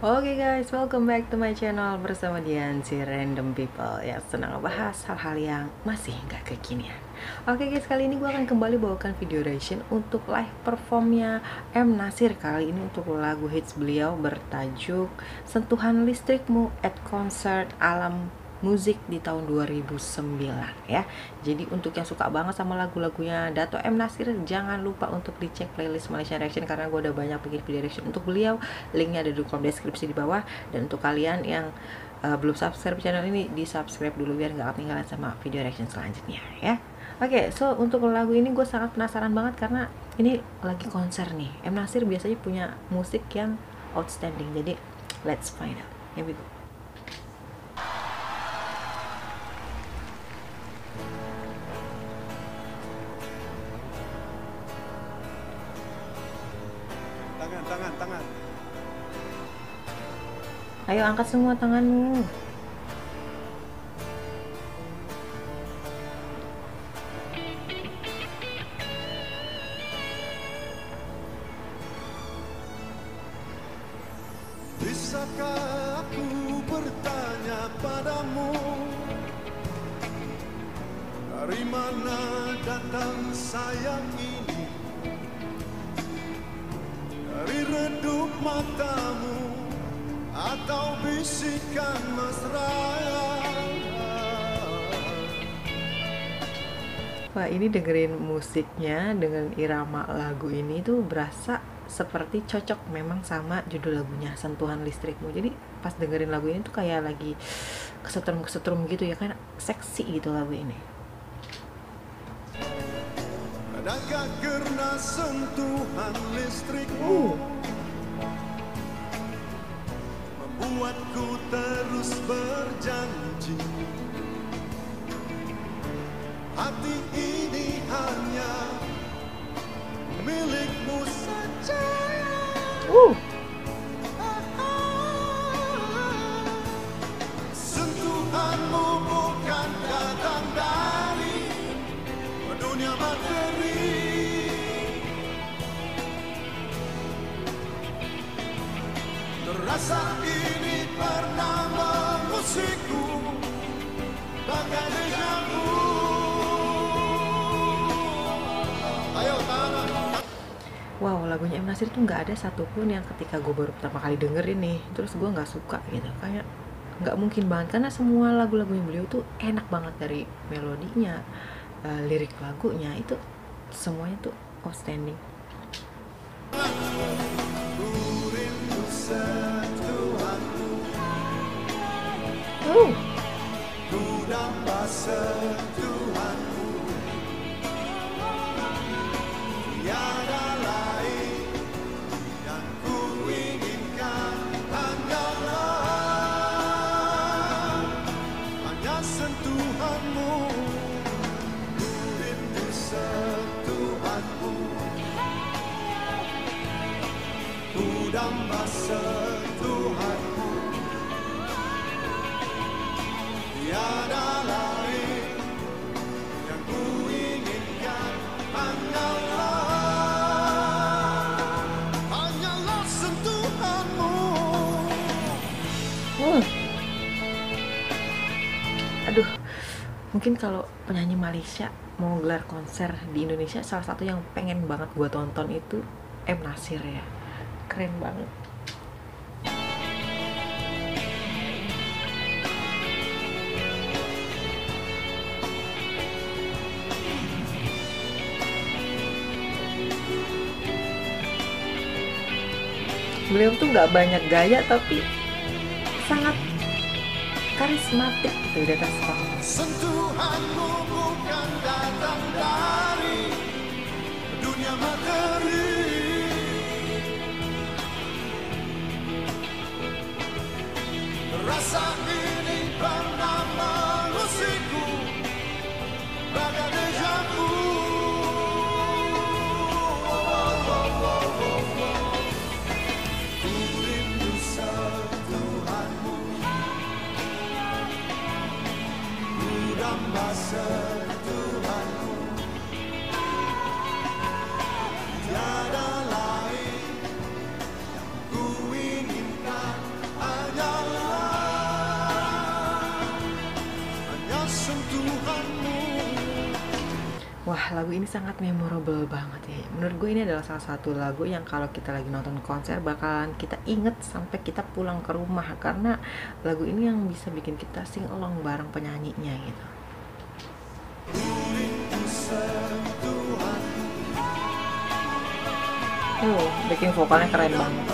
Oke guys, welcome back to my channel bersama Dian si Random People yang senang ngebahas hal-hal yang masih nggak kekinian. Oke guys, kali ini gue akan kembali bawakan video reaction untuk live performnya M Nasir. Kali ini untuk lagu hits beliau bertajuk Sentuhan Listrikmu at Concert Alam Musik di tahun 2009 ya. Jadi untuk yang suka banget sama lagu-lagunya Dato' M Nasir, jangan lupa untuk dicek playlist Malaysia Reaction karena gue udah banyak bikin video reaction untuk beliau. Linknya ada di kolom deskripsi di bawah. Dan untuk kalian yang belum subscribe channel ini, di subscribe dulu biar gak ketinggalan sama video reaction selanjutnya ya. Oke, so untuk lagu ini gue sangat penasaran banget karena ini lagi konser nih. M Nasir biasanya punya musik yang outstanding. Jadi let's find out. Here we go. Tangan. Ayo angkat semua tanganmu. Bisakah aku bertanya padamu, dari mana datang sayang ini? Dari redup matamu atau bisikan mesra? Wah, ini dengerin musiknya dengan irama lagu ini tuh berasa seperti cocok memang sama judul lagunya Sentuhan Listrikmu. Jadi pas dengerin lagu ini tuh kayak lagi kesetrum-kesetrum gitu ya kan, seksi gitu lagu ini. Adakah karena sentuhan listrikmu membuatku terus berjanji, hati ini hanya milikmu saja. Sentuhanmu bukan datang dari dunia materi. Rasa ini pernah memusikku bagai denganmu. Ayo tangan. Wow, lagunya M Nasir tuh nggak ada satupun yang ketika gue baru pertama kali dengerin nih, terus gue nggak suka gitu. Kayak nggak mungkin banget karena semua lagu-lagunya beliau tuh enak banget, dari melodinya, lirik lagunya itu semuanya tuh outstanding. Sentuhanmu, tiada lain yang ku inginkan, hanya sentuhanmu, ku rindu sentuhanmu, ku damba sentuhanmu, tiada lain. Aduh, mungkin kalau penyanyi Malaysia mau gelar konser di Indonesia, salah satu yang pengen banget gue tonton itu M Nasir ya, keren banget. Beliau tuh nggak banyak gaya tapi sangat karismatik gitu di atas panggung. Sentuhanmu bukan datang dari dunia materi. Rasa ini pernah mengusikku bagai deja vu. Sentuhanmu, lagu ini sangat memorable banget ya. Menurut gue ini adalah salah satu lagu yang kalau kita lagi nonton konser bakalan kita inget sampai kita pulang ke rumah, karena lagu ini yang bisa bikin kita sing along bareng penyanyinya gitu. Bikin vokalnya keren banget.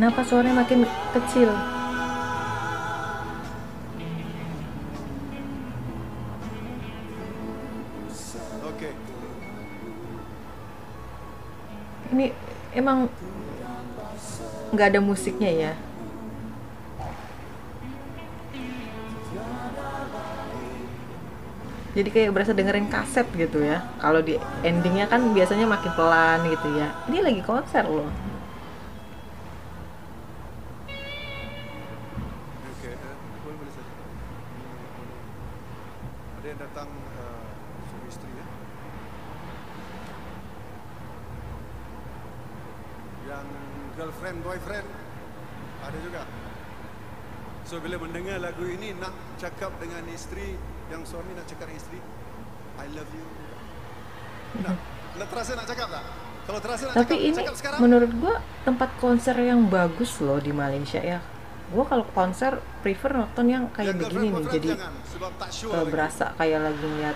Kenapa suaranya makin kecil? Oke. Ini emang nggak ada musiknya ya? Jadi kayak berasa dengerin kaset gitu ya. Kalau di endingnya kan biasanya makin pelan gitu ya. Ini lagi konser loh. Ada yang datang suami istri ya, yang girlfriend boyfriend ada juga. So bila mendengar lagu ini nak cakap dengan istri, yang suami nak cakap istri, I love you. Nah, terasa nak cakap tak? Kalau terasa nak tapi cakap, ini cakap sekarang. Menurut gua tempat konser yang bagus loh di Malaysia ya. Gue kalau konser prefer nonton yang kayak begini nih, jadi berasa kayak lagi ngeliat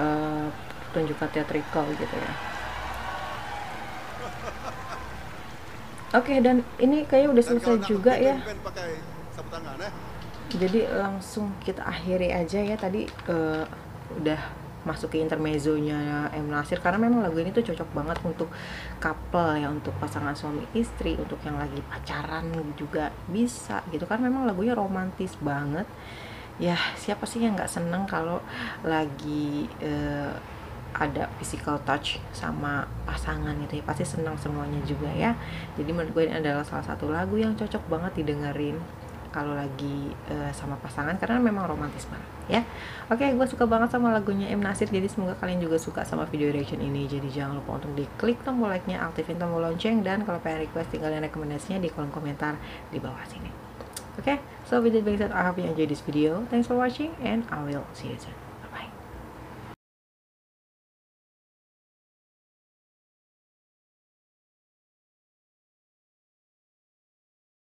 pertunjukan teatrikal gitu ya. Oke, dan ini kayak udah selesai juga ya. Jadi langsung kita akhiri aja ya. Tadi udah masuk ke intermezzonya M Nasir, karena memang lagu ini tuh cocok banget untuk couple ya, untuk pasangan suami istri, untuk yang lagi pacaran juga bisa gitu kan. Memang lagunya romantis banget ya. Siapa sih yang nggak seneng kalau lagi ada physical touch sama pasangan gitu ya, pasti senang semuanya juga ya. Jadi menurut gue ini adalah salah satu lagu yang cocok banget didengerin kalau lagi sama pasangan, karena memang romantis banget ya. Oke, gue suka banget sama lagunya M Nasir, jadi semoga kalian juga suka sama video reaction ini. Jadi jangan lupa untuk diklik tombol like-nya, aktifin tombol lonceng, dan kalau pengen request tinggal rekomendasinya di kolom komentar di bawah sini. Oke, so with that being said, I hope you enjoy this video. Thanks for watching and I will see you soon.